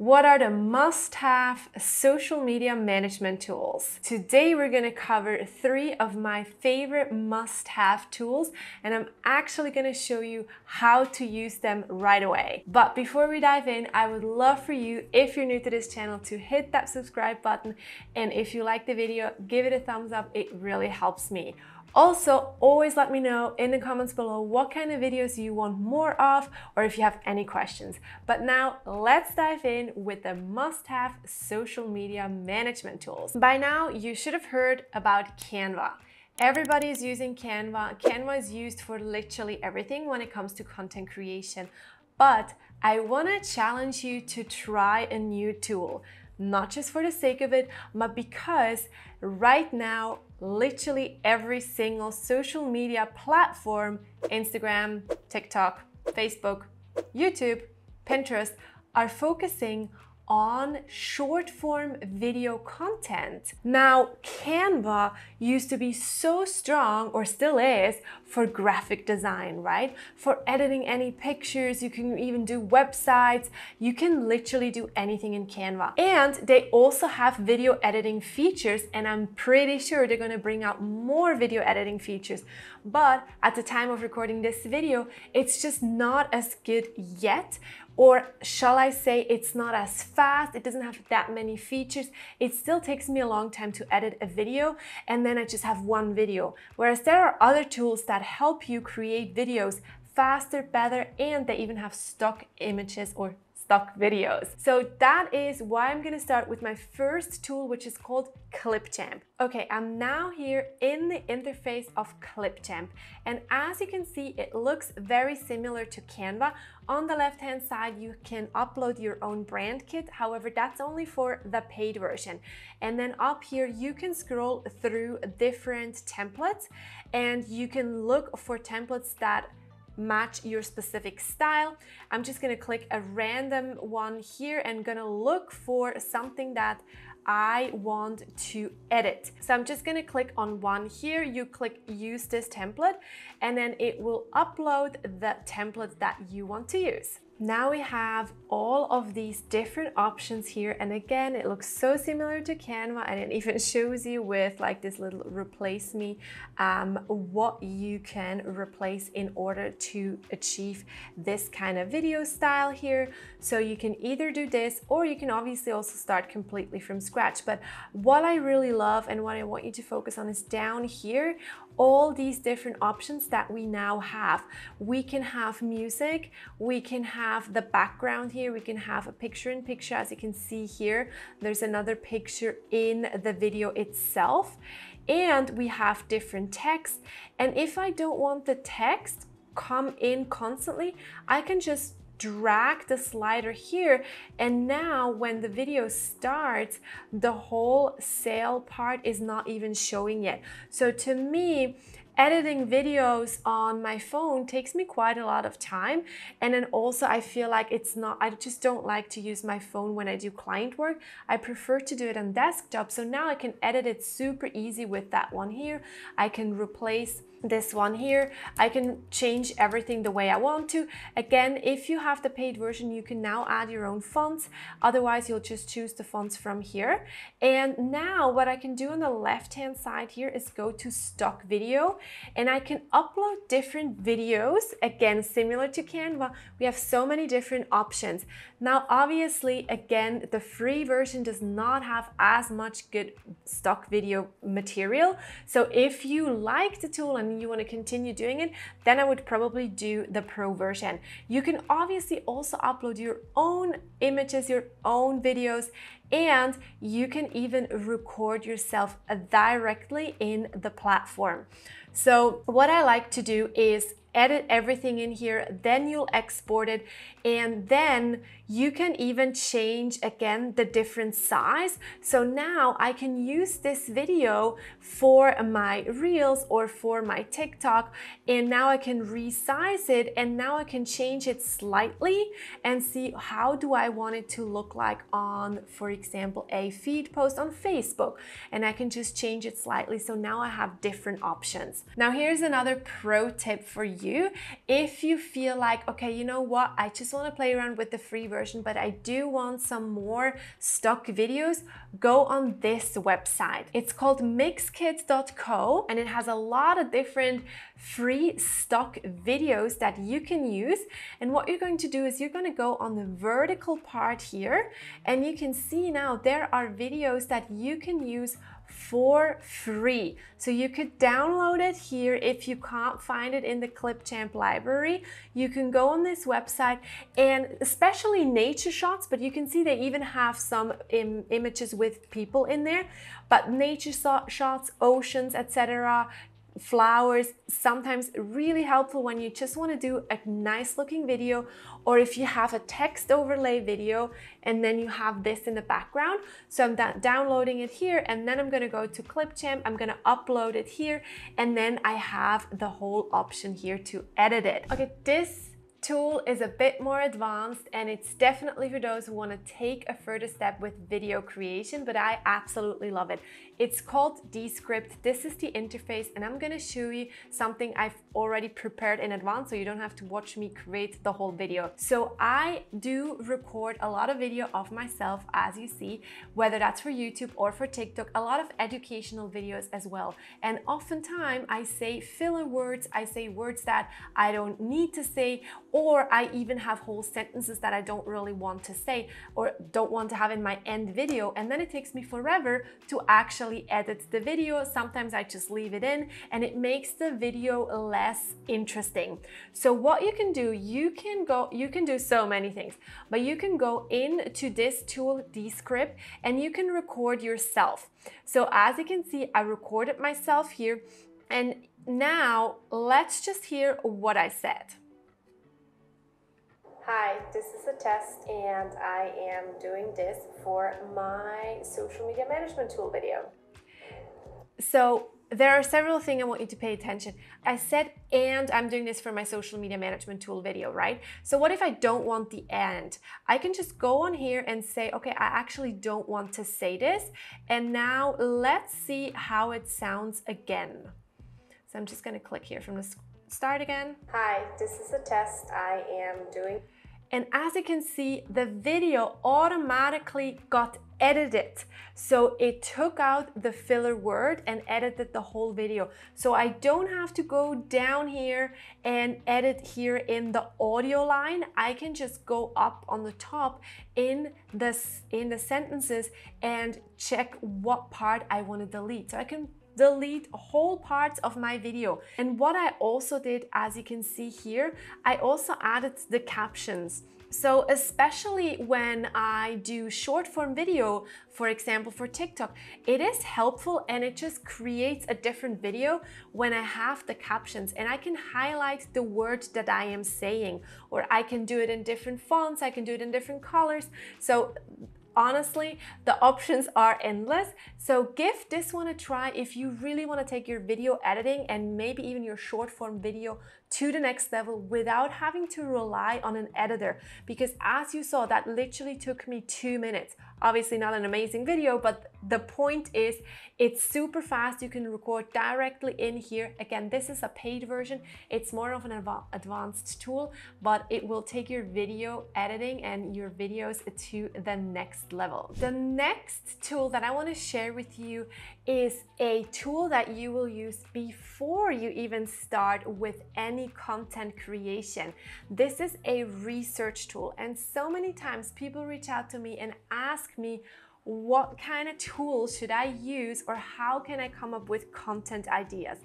What are the must-have social media management tools? Today we're gonna cover 3 of my favorite must-have tools, and I'm actually gonna show you how to use them right away. But before we dive in, I would love for you, if you're new to this channel, to hit that subscribe button, and if you like the video, give it a thumbs up, it really helps me. Also, always let me know in the comments below what kind of videos you want more of, or if you have any questions. But now let's dive in with the must-have social media management tools. By now, you should have heard about Canva. Everybody is using Canva. Canva is used for literally everything when it comes to content creation. But I want to challenge you to try a new tool, not just for the sake of it, but because right now, literally every single social media platform, Instagram, TikTok, Facebook, YouTube, Pinterest, are focusing on short form video content. Now, Canva used to be so strong, or still is, for graphic design, right? For editing any pictures, you can even do websites, you can literally do anything in Canva. And they also have video editing features, and I'm pretty sure they're gonna bring out more video editing features. But at the time of recording this video, it's just not as good yet. Or shall I say, it's not as fast, it doesn't have that many features. It still takes me a long time to edit a video, and then I just have one video. Whereas there are other tools that help you create videos faster, better, and they even have stock images or stock videos. So that is why I'm gonna start with my first tool, which is called Clipchamp. Okay, I'm now here in the interface of Clipchamp, and as you can see, it looks very similar to Canva. On the left-hand side, you can upload your own brand kit. However, that's only for the paid version. And then up here, you can scroll through different templates, and you can look for templates that match your specific style. I'm just gonna click a random one here and gonna look for something that I want to edit. So I'm just gonna click on one here. You click use this template, and then it will upload the template that you want to use. Now we have all of these different options here, and again, it looks so similar to Canva, and it even shows you with like this little replace me what you can replace in order to achieve this kind of video style here. So you can either do this, or you can obviously also start completely from scratch. But what I really love and what I want you to focus on is down here, all these different options that we now have. We can have music, we can have the background here, we can have a picture-in-picture, as you can see here. There's another picture in the video itself, and we have different text. And if I don't want the text come in constantly, I can just drag the slider here, and now when the video starts, the whole sale part is not even showing yet. So to me, editing videos on my phone takes me quite a lot of time, and then also I feel like it's not, I just don't like to use my phone when I do client work. I prefer to do it on desktop. So now I can edit it super easy with that one here. I can replace this one here. I can change everything the way I want to. Again, if you have the paid version, you can now add your own fonts. Otherwise, you'll just choose the fonts from here. And now what I can do on the left-hand side here is go to stock video, and I can upload different videos. Again, similar to Canva, we have so many different options. Now, obviously, again, the free version does not have as much good stock video material. So if you like the tool and you want to continue doing it, then I would probably do the pro version. You can obviously also upload your own images, your own videos, and you can even record yourself directly in the platform. So what I like to do is edit everything in here, then you'll export it, and then you can even change again the different size. So now I can use this video for my Reels or for my TikTok, and now I can resize it, and now I can change it slightly and see how do I want it to look like on, for example, a feed post on Facebook, and I can just change it slightly. So now I have different options. Now here's another pro tip for you. If you feel like, okay, you know what? I just want to play around with the free version, but I do want some more stock videos, go on this website. It's called Mixkit.co, and it has a lot of different free stock videos that you can use. And what you're going to do is you're going to go on the vertical part here, and you can see now there are videos that you can use for free. So you could download it here. If you can't find it in the Clipchamp library, you can go on this website, and especially nature shots, but you can see they even have some images with people in there, but nature shots, oceans, etc., flowers, sometimes really helpful when you just want to do a nice looking video, or if you have a text overlay video and then you have this in the background. So I'm downloading it here, and then I'm going to go to Clipchamp, I'm going to upload it here, and then I have the whole option here to edit it. Okay, this tool is a bit more advanced, and it's definitely for those who want to take a further step with video creation, but I absolutely love it. It's called Descript. This is the interface, and I'm going to show you something I've already prepared in advance, so you don't have to watch me create the whole video. So I do record a lot of video of myself, as you see, whether that's for YouTube or for TikTok, a lot of educational videos as well. And oftentimes I say filler words, I say words that I don't need to say, or I even have whole sentences that I don't really want to say or don't want to have in my end video, and then it takes me forever to actually edit the video. Sometimes I just leave it in, and it makes the video less interesting. So what you can do, you can do so many things, but you can go into this tool Descript, and you can record yourself. So as you can see, I recorded myself here, and now let's just hear what I said. Hi, this is a test, and I am doing this for my social media management tool video. So there are several things I want you to pay attention. I said, and I'm doing this for my social media management tool video, right? So what if I don't want the and? I can just go on here and say, okay, I actually don't want to say this. And now let's see how it sounds again. So I'm just going to click here from the start again. Hi, this is a test I am doing. And as you can see, the video automatically got edited. So it took out the filler word and edited the whole video. So I don't have to go down here and edit here in the audio line. I can just go up on the top in the sentences and check what part I want to delete. So I can delete whole parts of my video. And what I also did, as you can see here, I also added the captions. So especially when I do short form video, for example, for TikTok, it is helpful, and it just creates a different video when I have the captions, and I can highlight the words that I am saying, or I can do it in different fonts, I can do it in different colors. So honestly, the options are endless. So give this one a try if you really want to take your video editing and maybe even your short form video to the next level without having to rely on an editor. Because as you saw, that literally took me 2 minutes. Obviously not an amazing video, but the point is it's super fast. You can record directly in here. Again, this is a paid version. It's more of an advanced tool, but it will take your video editing and your videos to the next level. The next tool that I want to share with you is a tool that you will use before you even start with any content creation. This is a research tool, and so many times people reach out to me and ask me, what kind of tool should I use, or how can I come up with content ideas?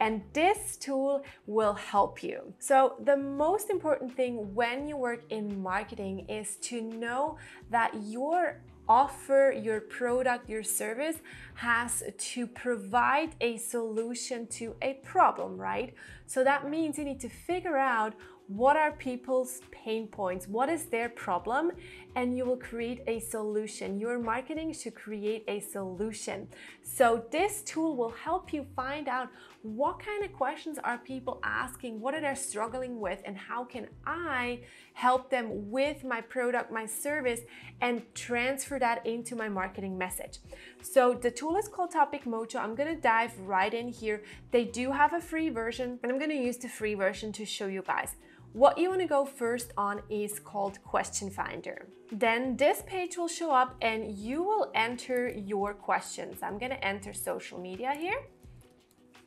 And this tool will help you. So the most important thing when you work in marketing is to know that your offer, your product, your service has to provide a solution to a problem, right? So that means you need to figure out what are people's pain points, what is their problem, and you will create a solution. Your marketing should create a solution. So this tool will help you find out what kind of questions are people asking, what are they struggling with, and how can I help them with my product, my service, and transfer that into my marketing message. So the tool is called Topic Mojo. I'm going to dive right in here. They do have a free version, and I'm going to use the free version to show you guys. What you want to go first on is called Question Finder. Then this page will show up and you will enter your questions. I'm going to enter social media here.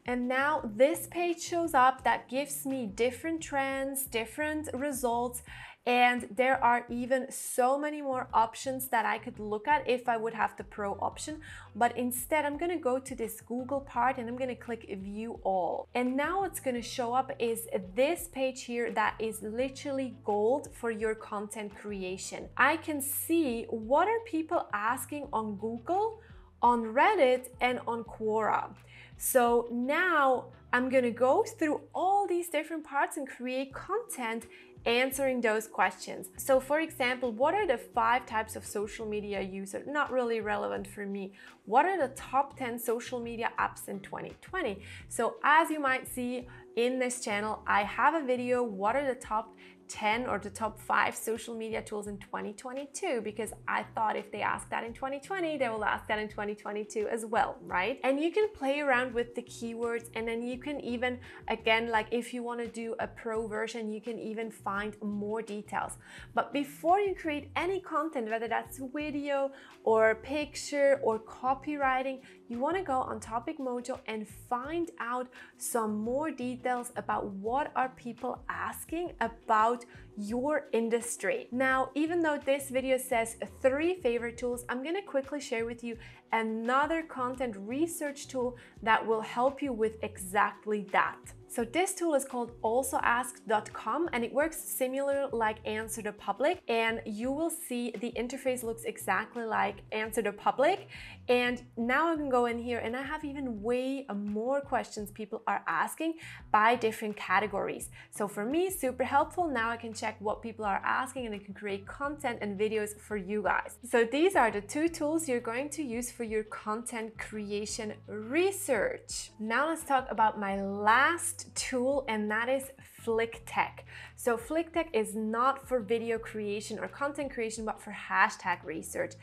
And now this page shows up that gives me different trends, different results, and there are even so many more options that I could look at if I would have the pro option. But instead, I'm going to go to this Google part and I'm going to click View All. And now what's going to show up is this page here that is literally gold for your content creation. I can see what are people asking on Google, on Reddit, and on Quora. So now I'm going to go through all these different parts and create content answering those questions. So for example, what are the 5 types of social media users? Not really relevant for me. What are the top 10 social media apps in 2020? So as you might see in this channel, I have a video, what are the top 10 or the top 5 social media tools in 2022, because I thought if they ask that in 2020, they will ask that in 2022 as well, right? And you can play around with the keywords, and then you can even, again, like if you want to do a pro version, you can even find more details. But before you create any content, whether that's video or picture or copywriting, you want to go on Topic Mojo and find out some more details about what are people asking about your industry. Now, even though this video says 3 favorite tools, I'm going to quickly share with you another content research tool that will help you with exactly that. So this tool is called alsoask.com, and it works similar like Answer the Public, and you will see the interface looks exactly like Answer the Public. And now I can go in here and I have even way more questions people are asking by different categories. So for me, super helpful. Now I can check what people are asking and I can create content and videos for you guys. So these are the 2 tools you're going to use for your content creation research. Now let's talk about my last tool, and that is FlickTech. So FlickTech is not for video creation or content creation, but for hashtag research.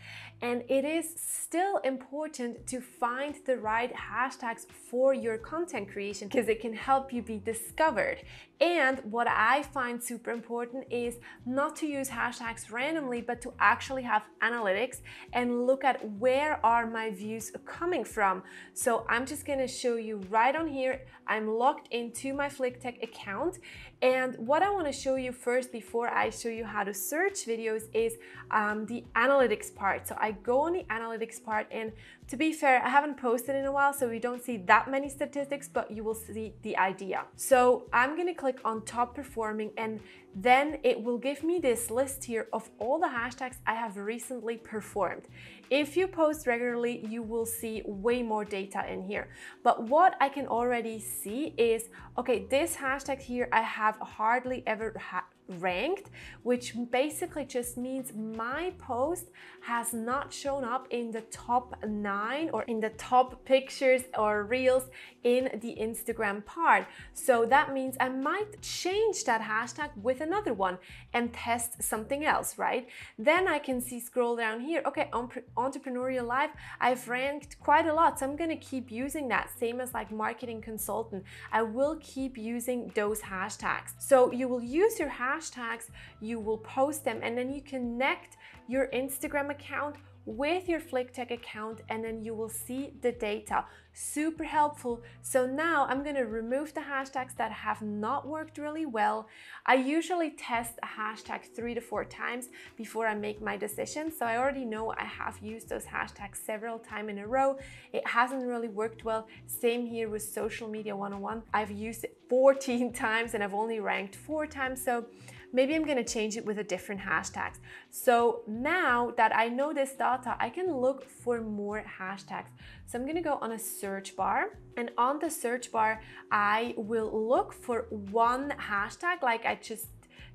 And it is still important to find the right hashtags for your content creation, because it can help you be discovered. And what I find super important is not to use hashtags randomly, but to actually have analytics and look at where are my views coming from. So I'm just going to show you right on here. I'm logged into my FlickTech account. And what I want to show you first before I show you how to search videos is the analytics part. So I go on the analytics part, and to be fair, I haven't posted in a while, so we don't see that many statistics, but you will see the idea. So I'm going to click on top performing, and then it will give me this list here of all the hashtags I have recently performed. If you post regularly, you will see way more data in here. But what I can already see is, okay, this hashtag here I have hardly ever ranked, which basically just means my post has not shown up in the top 9 or in the top pictures or reels in the Instagram part. So that means I might change that hashtag with another one and test something else, right? Then I can see, scroll down here, okay, entrepreneurial life, I've ranked quite a lot, so I'm gonna keep using that, same as like marketing consultant. I will keep using those hashtags. So you will use your hashtags, you will post them, and then you connect your Instagram account with your FlickTech account, and then you will see the data. Super helpful. So now I'm going to remove the hashtags that have not worked really well. I usually test a hashtag 3 to 4 times before I make my decision. So I already know I have used those hashtags several times in a row. It hasn't really worked well. Same here with Social Media 101. I've used it 14 times and I've only ranked 4 times. So maybe I'm going to change it with a different hashtag. So now that I know this data, I can look for more hashtags. So I'm going to go on a search bar, and on the search bar, I will look for one hashtag like I just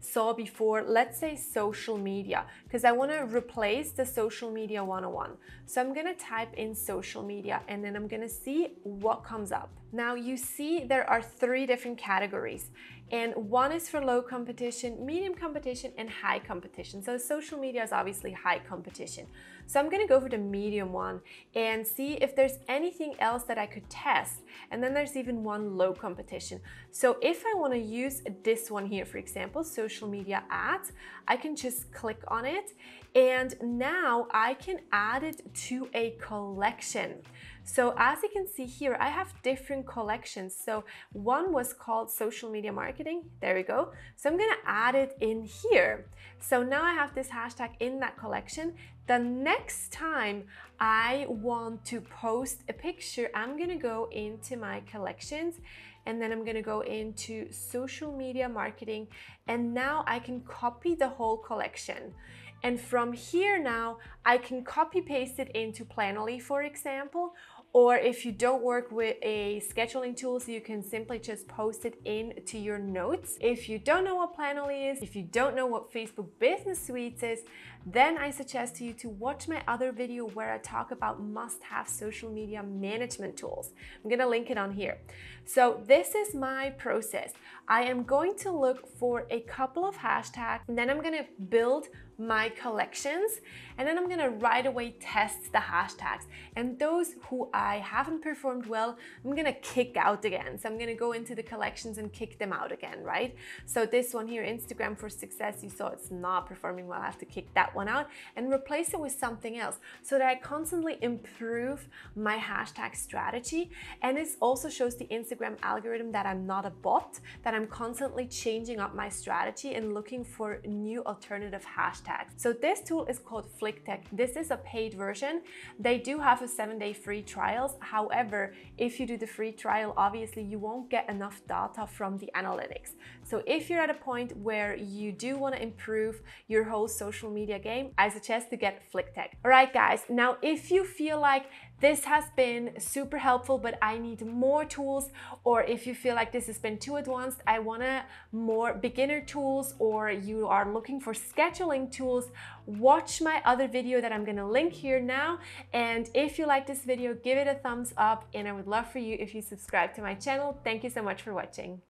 saw before, let's say social media, because I want to replace the social media 101. So I'm going to type in social media and then I'm going to see what comes up. Now you see there are three different categories. And one is for low competition, medium competition, and high competition. So social media is obviously high competition. So I'm gonna go for the medium one and see if there's anything else that I could test. And then there's even one low competition. So if I wanna use this one here, for example, social media ads, I can just click on it. And now I can add it to a collection. So as you can see here, I have different collections. So one was called social media marketing. There we go. So I'm gonna add it in here. So now I have this hashtag in that collection. The next time I want to post a picture, I'm gonna go into my collections and then I'm gonna go into social media marketing. And now I can copy the whole collection. And from here now, I can copy paste it into Planoly, for example, or if you don't work with a scheduling tool, so you can simply just post it into your notes. If you don't know what Planoly is, if you don't know what Facebook Business Suite is, then I suggest to you to watch my other video where I talk about must-have social media management tools. I'm gonna link it on here. So this is my process. I am going to look for a couple of hashtags, and then I'm gonna build my collections, and then I'm gonna right away test the hashtags, and those who I haven't performed well, I'm gonna kick out again. So I'm gonna go into the collections and kick them out again, right? So this one here, Instagram for success, you saw it's not performing well. I have to kick that one out and replace it with something else so that I constantly improve my hashtag strategy. And this also shows the Instagram algorithm that I'm not a bot, that I'm constantly changing up my strategy and looking for new alternative hashtags. So this tool is called FlickTech. This is a paid version. They do have a 7-day free trials. However, if you do the free trial, obviously you won't get enough data from the analytics. So if you're at a point where you do want to improve your whole social media game, I suggest to get FlickTech. All right, guys. Now, if you feel like this has been super helpful, but I need more tools, or if you feel like this has been too advanced, I want more beginner tools, or you are looking for scheduling tools, watch my other video that I'm gonna link here now. And if you like this video, give it a thumbs up, and I would love for you if you subscribe to my channel. Thank you so much for watching.